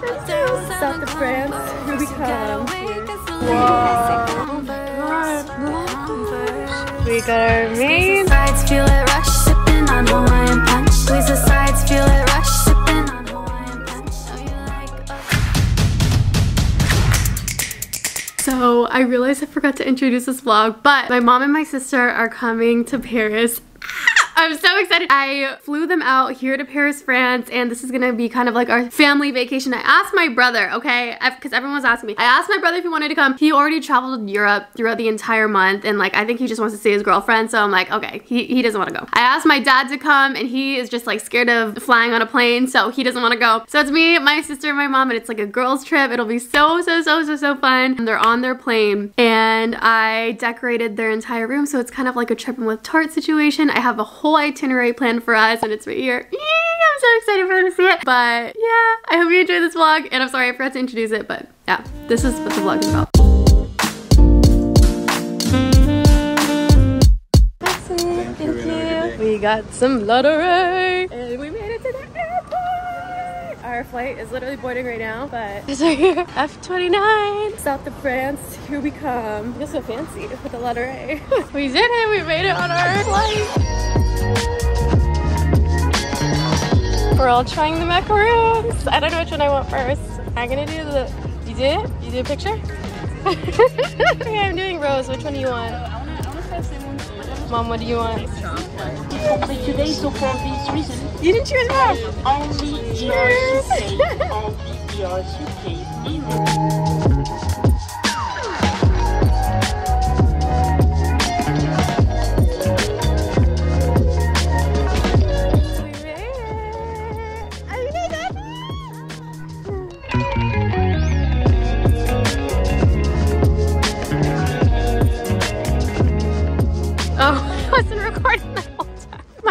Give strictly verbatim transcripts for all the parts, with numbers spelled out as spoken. South of France. Here we come. Wow. Oh my god. We got our main. So I realized I forgot to introduce this vlog, but my mom and my sister are coming to Paris. I'm so excited. I flew them out here to Paris, France, and this is gonna be kind of like our family vacation. I asked my brother, okay, because everyone was asking me. I asked my brother if he wanted to come. He already traveled Europe throughout the entire month, and like, I think he just wants to see his girlfriend, so I'm like, okay, he, he doesn't wanna go. I asked my dad to come, and he is just like scared of flying on a plane, so he doesn't wanna go. So it's me, my sister, and my mom, and it's like a girls trip. It'll be so, so, so, so, so fun. And they're on their plane, and I decorated their entire room, so it's kind of like a trip and with tart situation. I have a whole itinerary planned for us, and it's right here. Eee, I'm so excited for them to see it. But yeah, I hope you enjoyed this vlog, and I'm sorry I forgot to introduce it, but yeah, this is what the vlog is about. Thank you. Thank you. We got some lottery, and we made it to the airport. Our flight is literally boarding right now, but it's right here. F twenty-nine, South of France. Here we come. You're so fancy with the lottery. We did it. We made it on our flight. We're all trying the macaroons. I don't know which one I want first. I'm gonna do the, you did it? You did a picture? Okay, I'm doing Rose. Which one do you want? I want to try the same one. Mom, what do you want? But today, so for this reason. You didn't choose Mom. Only Dior suitcase. Only Dior suitcase.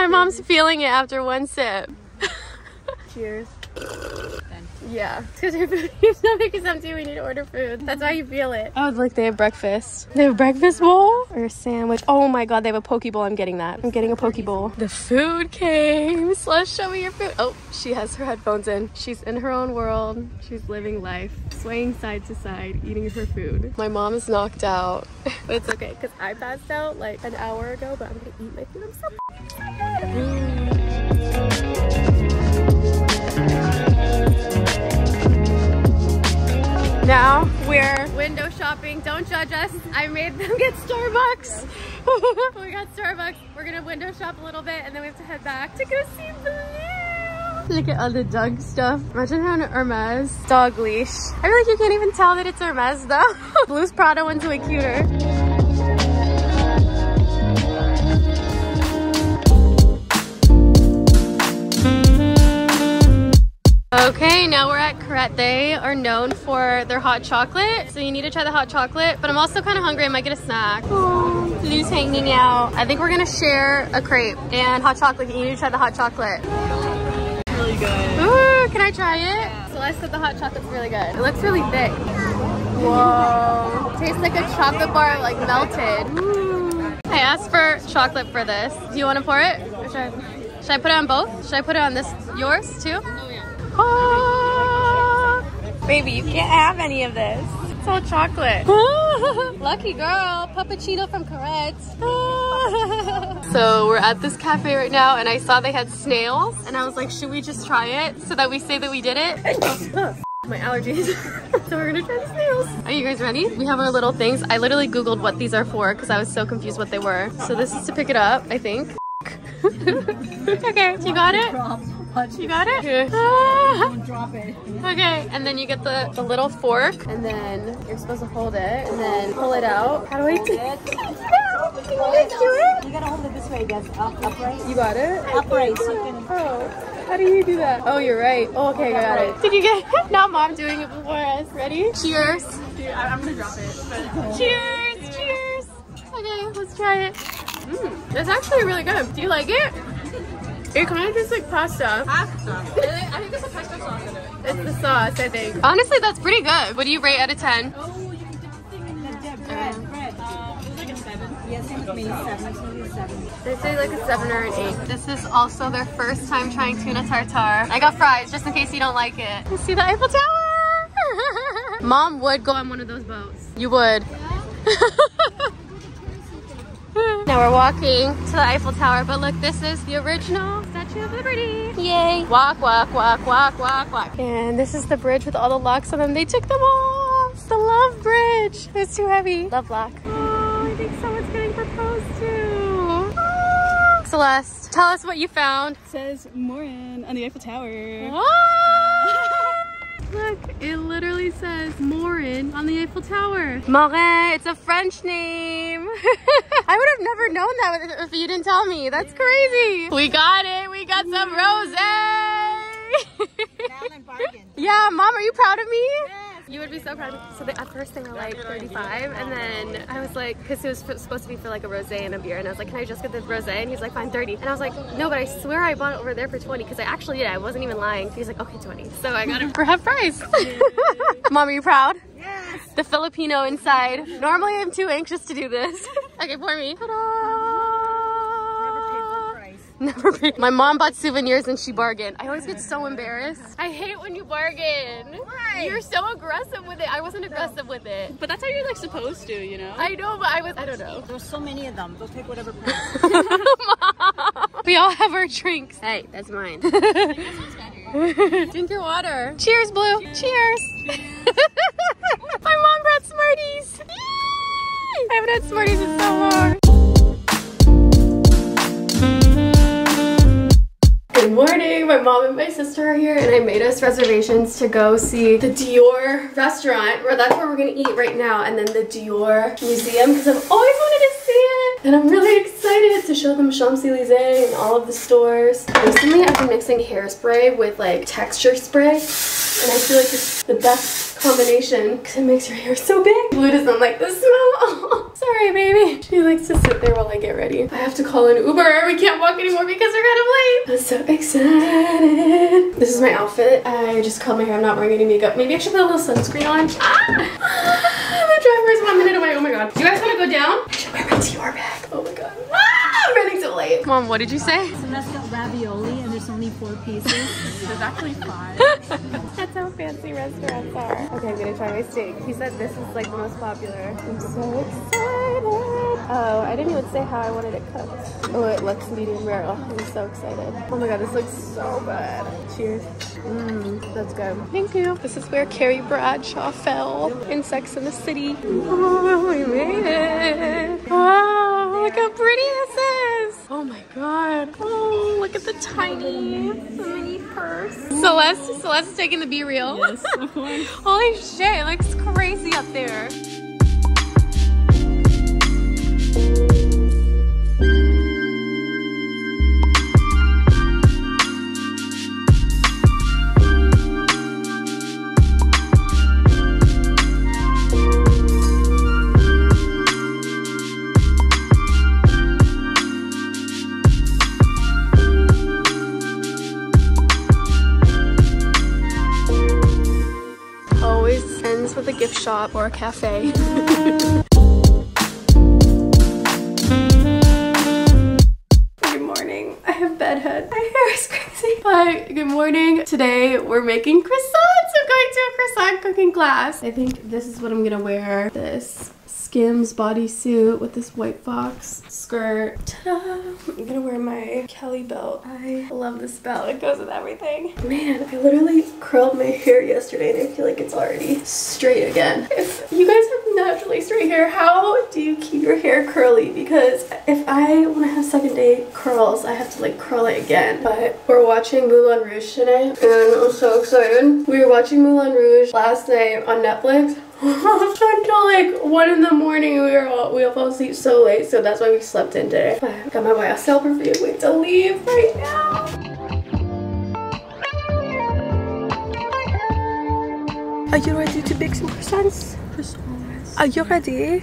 Mom's feeling it after one sip. Cheers. Yeah. Because your stomach is empty, we need to order food. That's why you feel it. Oh, look, they have breakfast. They have a breakfast bowl or a sandwich. Oh my god, they have a poke bowl. I'm getting that. I'm getting a poke bowl. The food came. Slash, show me your food. Oh, she has her headphones in. She's in her own world. She's living life. Swaying side to side, eating her food. My mom is knocked out. But it's okay, because I passed out like an hour ago, but I'm going to eat my food. I'm so excited. Now we're window shopping. Don't judge us. I made them get Starbucks. Yeah. We got Starbucks. We're going to window shop a little bit, and then we have to head back to go see Blue. Look at all the dog stuff. Imagine having an Hermes dog leash. I feel like you can't even tell that it's Hermes though. Blue's Prada one's way cuter. Okay, now we're at Corette. They are known for their hot chocolate, so you need to try the hot chocolate. But I'm also kind of hungry. I might get a snack. Oh, Blue's hanging out. I think we're gonna share a crepe and hot chocolate. You need to try the hot chocolate. Good. Ooh, can I try it? Yeah. So I said the hot chocolate's really good. It looks really thick. Whoa. It tastes like a chocolate bar, like melted. Ooh. I asked for chocolate for this. Do you want to pour it? Or should I, should I put it on both? Should I put it on this, yours too? Oh yeah. Oh. Baby, you can't have any of this. It's all chocolate. Lucky girl, puppuccino from Corette. So we're at this cafe right now, and I saw they had snails, and I was like, should we just try it so that we say that we did it? My allergies. So we're gonna try the snails. Are you guys ready? We have our little things. I literally googled what these are for because I was so confused what they were. So this is to pick it up, I think. Okay, you got it? You got it? Okay. Ah. Don't drop it. Okay, and then you get the, the little fork, and then you're supposed to hold it, and then pull it out. How do I do it? You gotta hold it this way, guys. Up, upright. You got it? Upright. Oh, how do you do that? Oh, you're right. Oh, okay, I got it. Did you get it? Now Mom doing it before us. Ready? Cheers. Dude, I'm gonna drop it. But... Cheers, cheers, cheers. Okay, let's try it. Mm, that's actually really good. Do you like it? It kind of tastes like pasta. Pasta. I think there's a pasta sauce in it. It's the sauce, I think. Honestly, that's pretty good. What do you rate out of ten? Oh, you can dip the thing in the dip. Bread, bread. Um, it was like a seven. Yeah. Yeah, same with me. Seven. It's gonna be a seven. They say like a seven or an eight. This is also their first time trying tuna tartare. I got fries just in case you don't like it. You see the Eiffel Tower? Mom would go on one of those boats. You would. Yeah. Now we're walking to the Eiffel Tower, but look, this is the original Statue of Liberty. Yay. Walk, walk, walk, walk, walk, walk. And this is the bridge with all the locks on them. They took them off. It's the Love Bridge. It's too heavy. Love lock. Oh, I think someone's getting proposed to. Ah. Celeste, tell us what you found. It says Morin on the Eiffel Tower. Ah. Look, it literally says Morin on the Eiffel Tower. Morin, it's a French name. I would have never known that if you didn't tell me. That's crazy. We got it. We got some rosé. Yeah, Mom, are you proud of me? You would be so proud of me. So they, at first they were like thirty-five, and then I was like, because it was supposed to be for like a rosé and a beer, and I was like, can I just get the rosé? And he's like, fine, thirty. And I was like, no, but I swear I bought it over there for twenty, because I actually did. I wasn't even lying. He's like, okay, twenty. So I got it for half price. Mom, are you proud? Yes. The Filipino inside. Normally I'm too anxious to do this. Okay, pour me. Never paid. My mom bought souvenirs and she bargained. I always get so embarrassed. I hate when you bargain. Why? You're so aggressive with it. I wasn't aggressive no. with it. But that's how you're like supposed to, you know? I know, but I was, I don't know. There's so many of them. They'll take whatever price. Mom. We all have our drinks. Hey, that's mine. Drink your water. Cheers, Blue. Cheers. Cheers. Cheers. My mom brought Smarties. I haven't had Smarties in so long. Good morning, my mom and my sister are here and I made us reservations to go see the Dior restaurant, where that's where we're gonna eat right now, and then the Dior museum, because I've always wanted to see it and I'm really excited to show them Champs-Élysées and all of the stores. Recently I've been mixing hairspray with like texture spray and I feel like it's the best combination because it makes your hair so big. Blue doesn't like the smell. Sorry, baby. She likes to sit there while I get ready. I have to call an Uber. We can't walk anymore because we're kind of late. I'm so excited. This is my outfit. I just curled my hair. I'm not wearing any makeup. Maybe I should put a little sunscreen on. Ah! The driver's one minute away. Oh my god. Do you guys want to go down? I should wear my Dior bag. Oh my god. Ah! I'm running so late. Mom, what did you say? It's a messed up ravioli and there's only four pieces. There's actually five. That's how fancy restaurants are. Okay, I'm gonna try my steak. He said this is like the most popular. I'm so excited. Oh, I didn't even say how I wanted it cooked. Oh, it looks medium rare. Oh, I'm so excited. Oh my god, this looks so good. Cheers. Mmm, that's good. Thank you. This is where Carrie Bradshaw fell in Sex and the City. Oh, we made it. Wow, look how pretty this is. Oh my god. Oh, look at the tiny mini purse. Celeste, Celeste is taking the B reel. Yes, of course. Holy shit, it looks crazy up there. With a gift shop or a cafe. Good morning. I have bedhead. My hair is crazy. But good morning. Today we're making croissants. I'm going to a croissant cooking class. I think this is what I'm gonna wear. This Skims bodysuit with this White Fox skirt. Ta-da! I'm gonna wear my Kelly belt. I love this belt. It goes with everything. Man, I literally curled my hair yesterday and I feel like it's already straight again. If you guys have naturally straight hair, how do you keep your hair curly? Because if I want to have second day curls, I have to like curl it again. But we're watching Moulin Rouge today and I'm so excited. We were watching Moulin Rouge last night on Netflix. Until like one in the morning, we were all we all fall asleep so late, so that's why we slept in today. But I got my Y S L perfume. Wait to leave right now. Are you ready to bake some croissants? Croissants. Are you ready?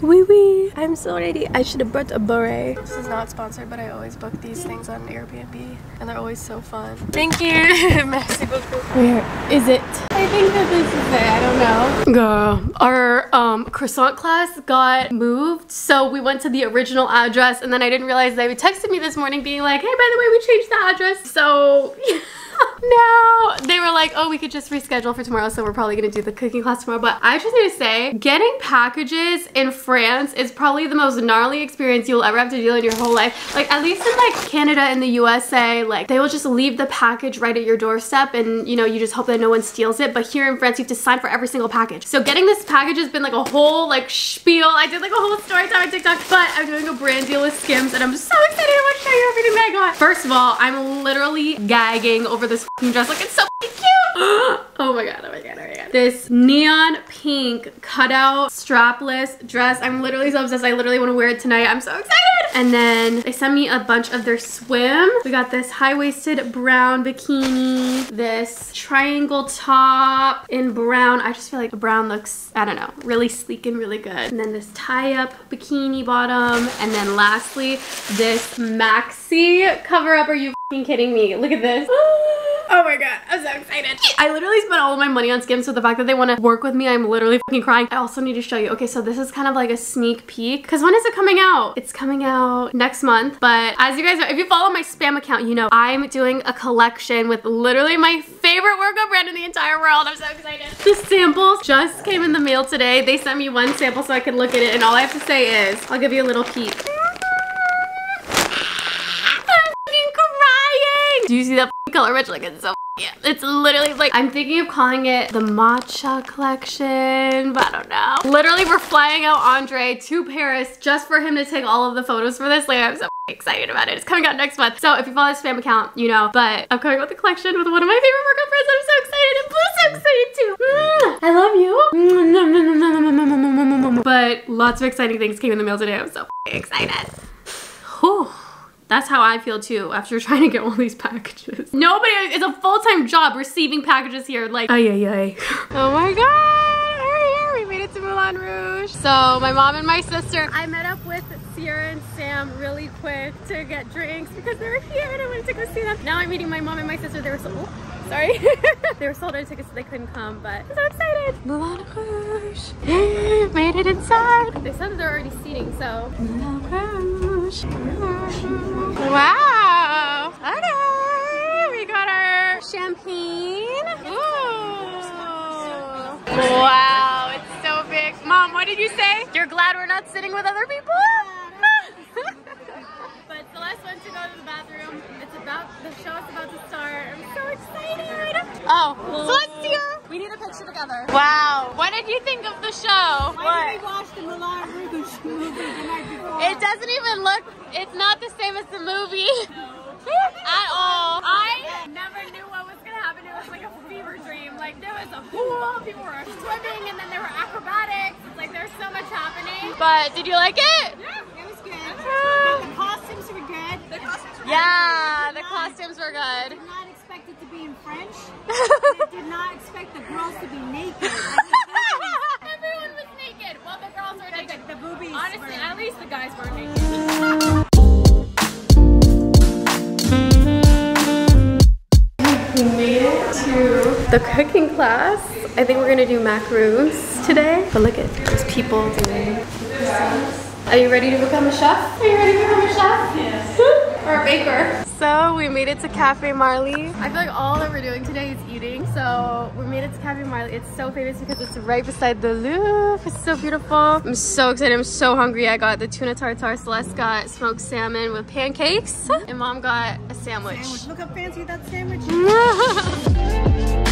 Wee wee. I'm so ready. I should have brought a beret. This is not sponsored, but I always book these things on Airbnb, and they're always so fun. Thank you. Merci beaucoup. Where is it? I think that this is it. I don't know. Girl, our um, croissant class got moved, so we went to the original address, and then I didn't realize they texted me this morning being like, hey, by the way, we changed the address. So no, they were like, oh, we could just reschedule for tomorrow, so we're probably gonna do the cooking class tomorrow. But I just need to say, getting packages in France is probably the most gnarly experience you'll ever have to deal in your whole life. Like, at least in like Canada and the U S A, like they will just leave the package right at your doorstep, and you know, you just hope that no one steals it. But here in France, you have to sign for every single package. So getting this package has been like a whole like spiel. I did like a whole story time on TikTok, but I'm doing a brand deal with Skims, and I'm so excited. I want to show you everything that I got. First of all, I'm literally gagging over this f***ing dress. Like, it's so f***ing cute. Oh my god, oh my god, oh my god. This neon pink cutout strapless dress. I'm literally so obsessed. I literally want to wear it tonight. I'm so excited. And then they sent me a bunch of their swim. We got this high-waisted brown bikini, this triangle top in brown. I just feel like the brown looks, I don't know, really sleek and really good. And then this tie-up bikini bottom. And then lastly, this maxi cover-up. Are you f***ing kidding me? Look at this. Oh my god, I'm so excited. I literally spent all of my money on Skims, so the fact that they want to work with me, I'm literally fucking crying. I also need to show you. Okay, so this is kind of like a sneak peek, because when is it coming out? It's coming out next month, but as you guys know, if you follow my spam account, you know I'm doing a collection with literally my favorite workout brand in the entire world. I'm so excited. The samples just came in the mail today. They sent me one sample so I could look at it, and all I have to say is, I'll give you a little peek. Do you see that color match? Like, it's so yeah, it's literally like, I'm thinking of calling it the matcha collection, but I don't know. Literally, we're flying out Andre to Paris just for him to take all of the photos for this. Like, I'm so excited about it. It's coming out next month. So if you follow this spam account, you know, but I'm coming with a collection with one of my favorite workout friends. I'm so excited, and Blue's so excited too. Mm, I love you. But lots of exciting things came in the mail today. I'm so excited. Whew. That's how I feel too after trying to get all these packages. Nobody, it's a full-time job receiving packages here. Like, ay, ay, ay. Oh my God, we're here. We made it to Moulin Rouge. So my mom and my sister, I met up with Sierra and Sam really quick to get drinks because they were here and I wanted to go see them. Now I'm meeting my mom and my sister. They were so, oh, sorry. They were sold out of tickets so they couldn't come, but I'm so excited. Moulin Rouge, made it inside. They said that they're already seating, so. Moulin Rouge. Wow! Okay, we got our champagne. Ooh! Wow, it's so big. Mom, what did you say? You're glad we're not sitting with other people? But it's the last one to go to the bathroom. It's about the show's about to start. I'm so excited. Oh, so let's see her. We need a picture together. Wow. What did you think of the show? Why did we watch the Moulin Rouge movie the night before? It doesn't even look, it's not the same as the movie. No. At all. I never knew what was going to happen. It was like a fever dream. Like, there was a pool, people were swimming, and then there were acrobatics. It's like, there's so much happening. But did you like it? Yeah, it was good. Yeah. The costumes were good. The costumes were yeah, good. The costumes were good. I did not expect it to be in French. I did not expect the girls to be naked. Everyone was naked. Well, the girls were naked. The, the boobies. Honestly, were... at least the guys were naked. We made it to the cooking class. I think we're gonna do macaroons today. But look at those people doing. Are you ready to become a chef? Are you ready to become a chef? Yes. Or a baker. So we made it to Cafe Marley. I feel like all that we're doing today is eating. So we made it to Cafe Marley. It's so famous because it's right beside the Louvre. It's so beautiful. I'm so excited. I'm so hungry. I got the tuna tartare. Celeste got smoked salmon with pancakes. And Mom got a sandwich. sandwich. Look how fancy that sandwich is.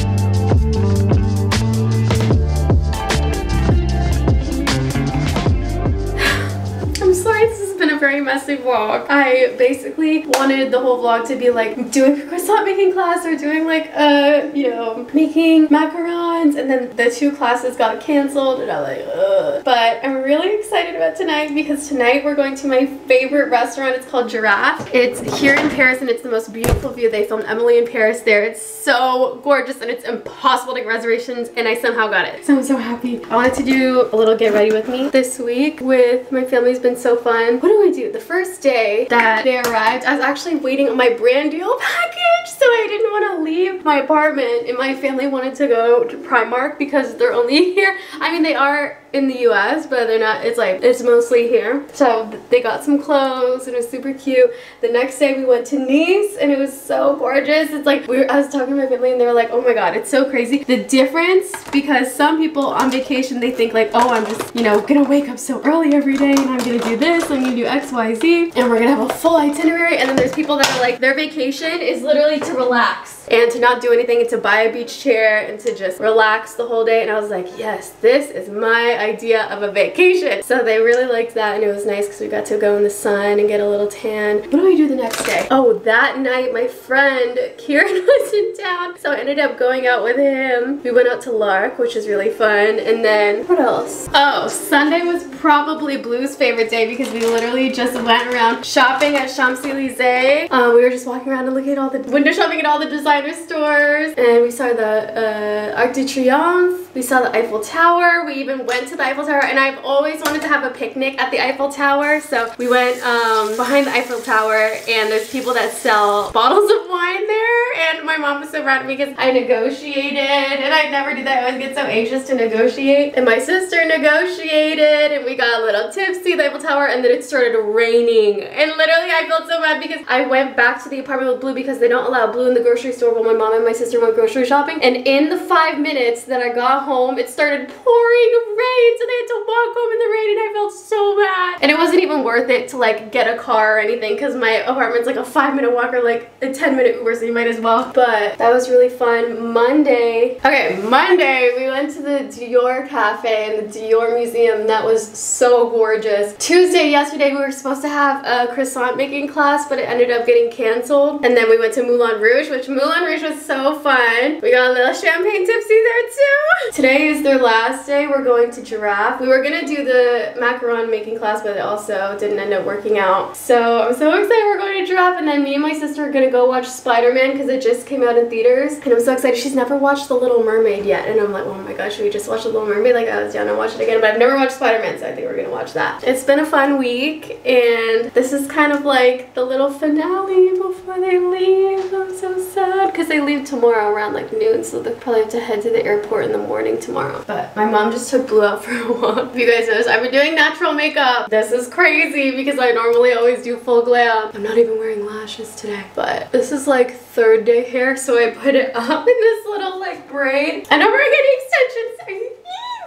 Sorry, this has been a very messy vlog. I basically wanted the whole vlog to be like doing croissant making class or doing like uh you know, making macarons, and then the two classes got canceled and I'm like ugh. But I'm really excited about tonight because tonight we're going to my favorite restaurant. It's called Giraffe. It's here in Paris and it's the most beautiful view. They filmed Emily in Paris there. It's so gorgeous and it's impossible to get reservations and I somehow got it. So I'm so happy. I wanted to do a little get ready with me this week with my family's been so fun. What do I do? The first day that they arrived, I was actually waiting on my brand deal package. so I didn't want to leave my apartment, and my family wanted to go to Primark because they're only here. I mean, they are in the U S, but they're not, it's like, it's mostly here. So they got some clothes and it was super cute. The next day we went to Nice and it was so gorgeous. It's like, we were, I was talking to my family and they were like, oh my God, it's so crazy. The difference, because some people on vacation, they think like, oh, I'm just, you know, gonna wake up so early every day and I'm gonna do this, I'm gonna do X, Y, Z, and we're gonna have a full itinerary. And then there's people that are like, their vacation is literally to relax and to not do anything and to buy a beach chair and to just relax the whole day. And I was like, yes, this is my idea of a vacation. So they really liked that, and it was nice because we got to go in the sun and get a little tan. What do we do the next day? Oh, that night my friend Kieran was in town, so I ended up going out with him. We went out to Lark, which is really fun. And then what else? Oh, Sunday was probably Blue's favorite day because we literally just went around shopping at Champs-Élysées. Uh, we were just walking around and looking at all the window shopping at all the designer stores, and we saw the uh, Arc de Triomphe. We saw the Eiffel Tower. We even went to the Eiffel Tower, and I've always wanted to have a picnic at the Eiffel Tower, so we went um, behind the Eiffel Tower, and there's people that sell bottles of wine there, and my mom was so proud of me because I negotiated, and I never do that. I always get so anxious to negotiate, and my sister negotiated, and we got a little tipsy at the Eiffel Tower, and then it started raining, and literally I felt so bad because I went back to the apartment with Blue because they don't allow Blue in the grocery store while my mom and my sister went grocery shopping, and in the five minutes that I got home, it started pouring rain. So they had to walk home in the rain, and I felt so bad. And it wasn't even worth it to like get a car or anything because my apartment's like a five minute walk or like a ten minute Uber, so you might as well. But that was really fun. Monday. Okay, Monday we went to the Dior Cafe and the Dior Museum. That was so gorgeous. Tuesday, yesterday, we were supposed to have a croissant making class, but it ended up getting canceled. And then we went to Moulin Rouge, which Moulin Rouge was so fun. We got a little champagne tipsy there too. Today is their last day. We're going to Giraffe. We were gonna do the macaron making class, but it also didn't end up working out. So I'm so excited we're going to Giraffe, and then me and my sister are gonna go watch Spider-Man because it just came out in theaters, and I'm so excited. She's never watched The Little Mermaid yet, and I'm like, oh my gosh, should we just watch The Little Mermaid? Like, I was down to watch it again, but I've never watched Spider-Man, so I think we're gonna watch that. It's been a fun week, and this is kind of like the little finale before they leave. I'm so sad because they leave tomorrow around like noon, so they'll probably have to head to the airport in the morning tomorrow. But my mom just took Blue out for a walk. If you guys notice, I've been doing natural makeup. This is crazy because I normally always do full glam. I'm not even wearing lashes today, but this is like third day hair, so I put it up in this little like braid. I know we're getting extensions. Are you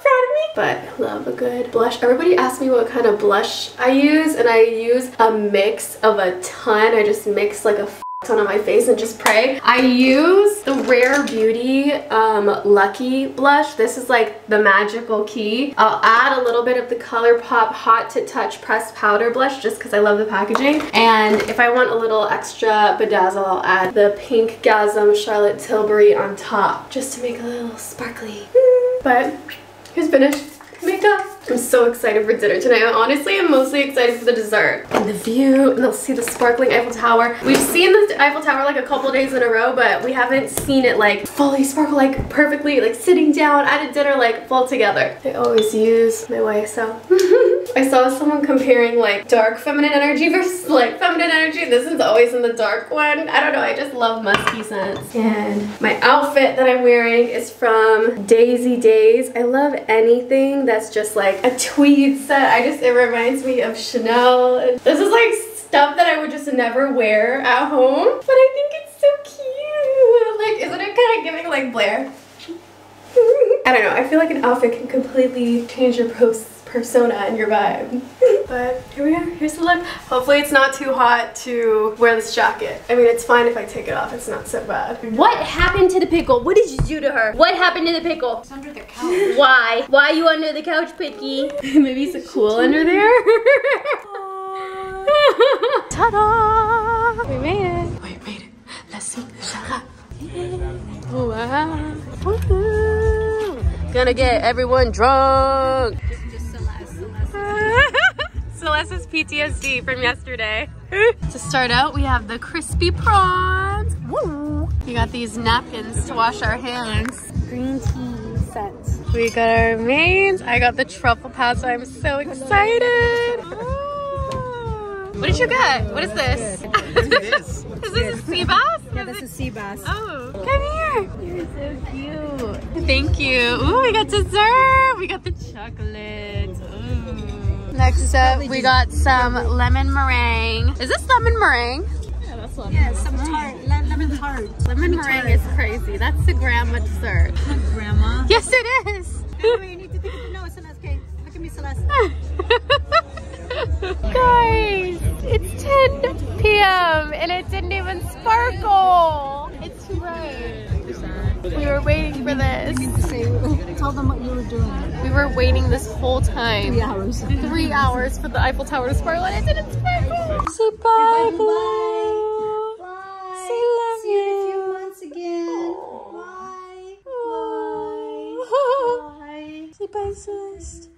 proud of me? But I love a good blush. Everybody asks me what kind of blush I use, and I use a mix of a ton. I just mix like a on my face and just pray. I use the Rare Beauty um, Lucky blush. This is like the magical key. I'll add a little bit of the ColourPop Hot to Touch Pressed Powder Blush just because I love the packaging. And if I want a little extra bedazzle, I'll add the Pinkgasm Charlotte Tilbury on top just to make a little sparkly. But here's finished makeup. I'm so excited for dinner tonight. Honestly, I'm mostly excited for the dessert and the view, and they'll see the sparkling Eiffel Tower. We've seen the Eiffel Tower like a couple days in a row, but we haven't seen it like fully sparkle, like perfectly, like sitting down at a dinner, like full together. I always use my Y S L. I saw someone comparing like dark feminine energy versus like feminine energy. This is always in the dark one. I don't know, I just love musky scents. And my outfit that I'm wearing is from Daisy Days. I love anything that's just like a tweed set. I just, it reminds me of Chanel. This is like stuff that I would just never wear at home, but I think it's so cute. Like, isn't it kind of giving like Blair? I don't know. I feel like an outfit can completely change your pose. Persona and your vibe. But here we are, here's the look. Hopefully it's not too hot to wear this jacket. I mean, it's fine if I take it off, it's not so bad. What happened to the pickle? What did you do to her? What happened to the pickle? It's under the couch. Why? Why are you under the couch, Picky? Maybe it's a cool under there? Ta-da! We made it. We made it. Let's see. Wow. Woo-hoo. Gonna get everyone drunk. Celeste's P T S D from yesterday. To start out, we have the crispy prawns. Woo! We got these napkins to wash our hands. Green tea set. We got our mains. I got the truffle pasta. I'm so excited. Oh. What did you get? What is this? What is this? Is this a sea bass? Yeah, that's a sea bass. Oh, come here. You're so cute. Thank you. Ooh, we got dessert. We got the chocolate. Ooh. Next up, we got some lemon meringue. Is this lemon meringue? Yeah, that's lemon. Yeah, some tart. Lemon tart. Lemon meringue is crazy. That's the grandma dessert. Grandma? Yes, it is. Anyway, you need to think of it. No, it's Celeste. Okay, look at me, Celeste. Guys, it's ten p m and it didn't even sparkle. It's right. We were waiting for this. You need to say, tell them what you were doing. We were waiting this whole time. Three hours. Three hours for the Eiffel Tower to sparkle, and it didn't sparkle. Say bye, Blue. Bye. Say love you. See you in a few months again. Bye. Bye. Bye. Say bye, sis.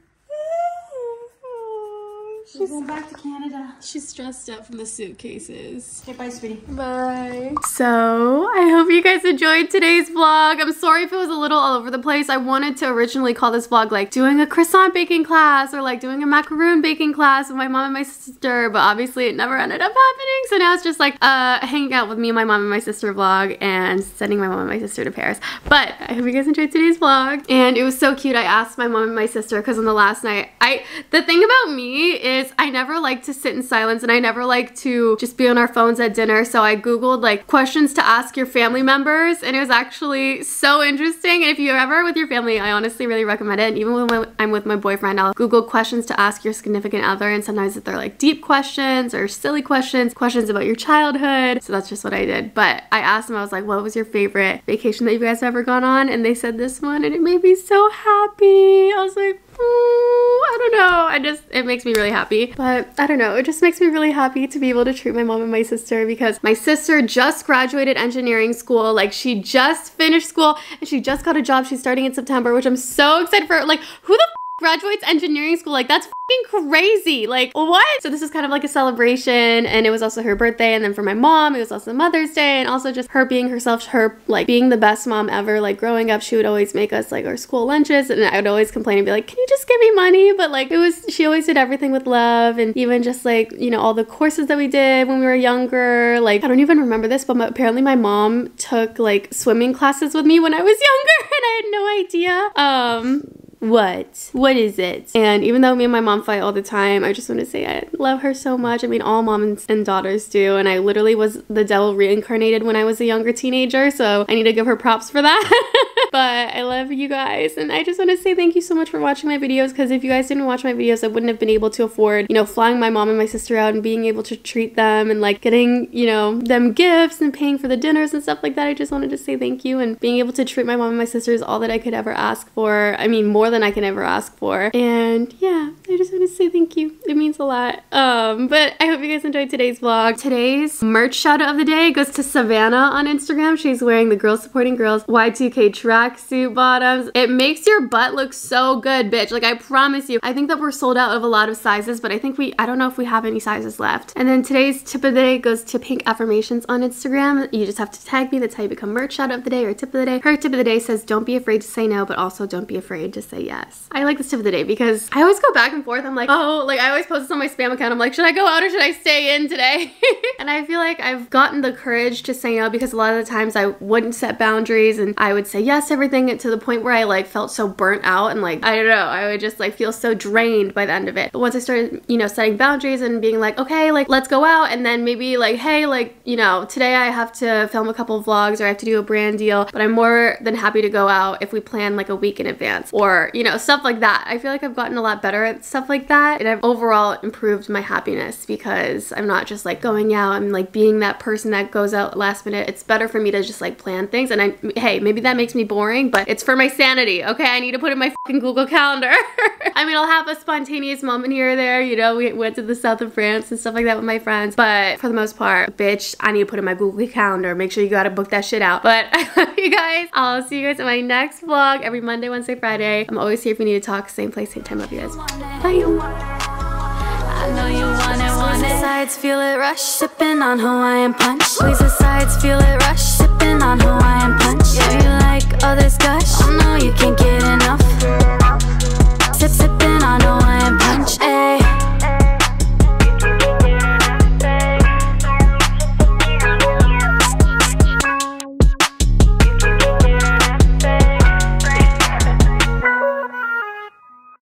She's going back to Canada. She's stressed out from the suitcases. Okay, bye, sweetie. Bye. So, I hope you guys enjoyed today's vlog. I'm sorry if it was a little all over the place. I wanted to originally call this vlog like doing a croissant baking class or like doing a macaroon baking class with my mom and my sister, but obviously it never ended up happening. So now it's just like uh, hanging out with me, my mom, and my sister vlog and sending my mom and my sister to Paris. But I hope you guys enjoyed today's vlog. And it was so cute. I asked my mom and my sister because on the last night, I the thing about me is I never like to sit in silence and I never like to just be on our phones at dinner. So I googled like questions to ask your family members and it was actually so interesting. And if you're ever with your family, I honestly really recommend it. And even when I'm with my boyfriend, I'll Google questions to ask your significant other, and sometimes they're like deep questions or silly questions, questions about your childhood. So that's just what I did. But I asked them, I was like, what was your favorite vacation that you guys have ever gone on? And they said this one and it made me so happy. I was like, ooh, I don't know. I just, it makes me really happy. But I don't know, it just makes me really happy to be able to treat my mom and my sister because my sister just graduated engineering school. Like she just finished school and she just got a job. She's starting in September, which I'm so excited for. Like who the f graduates engineering school? Like that's fucking crazy. Like what? So this is kind of like a celebration, and it was also her birthday. And then for my mom, it was also Mother's Day, and also just her being herself, her like being the best mom ever. Like growing up, she would always make us like our school lunches, and I would always complain and be like, can you just give me money? But like it was, she always did everything with love. And even just like, you know, all the courses that we did when we were younger, like I don't even remember this, but my, apparently my mom took like swimming classes with me when I was younger and I had no idea. Um, what what is it? And even though me and my mom fight all the time, I just want to say I love her so much. I mean, all moms and daughters do, and I literally was the devil reincarnated when I was a younger teenager, so I need to give her props for that. But I love you guys, and I just want to say thank you so much for watching my videos, because if you guys didn't watch my videos, I wouldn't have been able to afford, you know, flying my mom and my sister out and being able to treat them and like getting, you know, them gifts and paying for the dinners and stuff like that. I just wanted to say thank you, and being able to treat my mom and my sister is all that I could ever ask for. I mean, more than I can ever ask for. And yeah, I just want to say thank you. It means a lot. Um, but I hope you guys enjoyed today's vlog. Today's merch shout out of the day goes to Savannah on Instagram. She's wearing the Girls Supporting Girls Y two K tracksuit bottoms. It makes your butt look so good, bitch. Like I promise you. I think that we're sold out of a lot of sizes, but I think we, I don't know if we have any sizes left. And then today's tip of the day goes to Pink Affirmations on Instagram. You just have to tag me. That's how you become merch shout out of the day or tip of the day. Her tip of the day says, don't be afraid to say no, but also don't be afraid to say yes. I like this tip of the day because I always go back and forth. I'm like, oh, like I always post this on my spam account. I'm like, should I go out or should I stay in today? And I feel like I've gotten the courage to say no because a lot of the times I wouldn't set boundaries and I would say yes to everything, to the point where I like felt so burnt out and like, I don't know, I would just like feel so drained by the end of it. But once I started, you know, setting boundaries and being like, okay, like let's go out, and then maybe like, hey, like, you know, today I have to film a couple vlogs or I have to do a brand deal, but I'm more than happy to go out if we plan like a week in advance, or you know, stuff like that. I feel like I've gotten a lot better at stuff like that, and I've overall improved my happiness because I'm not just like going out, I'm like being that person that goes out last minute. It's better for me to just like plan things, and I, hey, maybe that makes me boring, but it's for my sanity, okay? I need to put in my fucking Google Calendar. I mean, I'll have a spontaneous moment here or there, you know, we went to the south of France and stuff like that with my friends, but for the most part, bitch, I need to put in my Google Calendar. Make sure you gotta book that shit out. But I love you guys. I'll see you guys in my next vlog every Monday, Wednesday, Friday. I'm always here if you need to talk. Same place, same time. Love you guys. Bye. I know you want it, want it. Sides feel it rush, sipping on Hawaiian punch. Squeeze the sides, feel it rush, sipping on Hawaiian punch. Yeah, you like others gush. Oh no, you can't get enough.